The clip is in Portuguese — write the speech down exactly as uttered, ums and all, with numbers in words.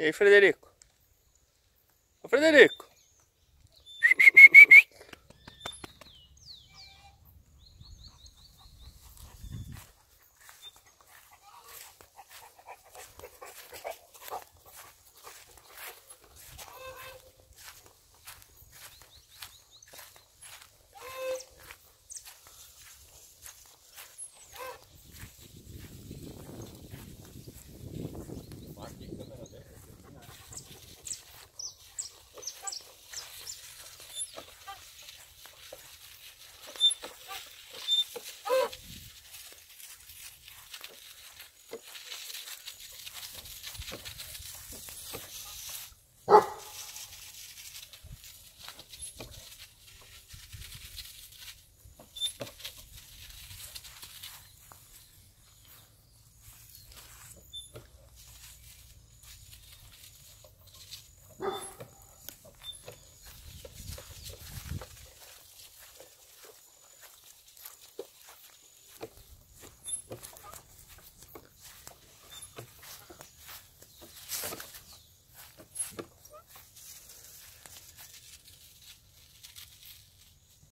E aí, Frederico?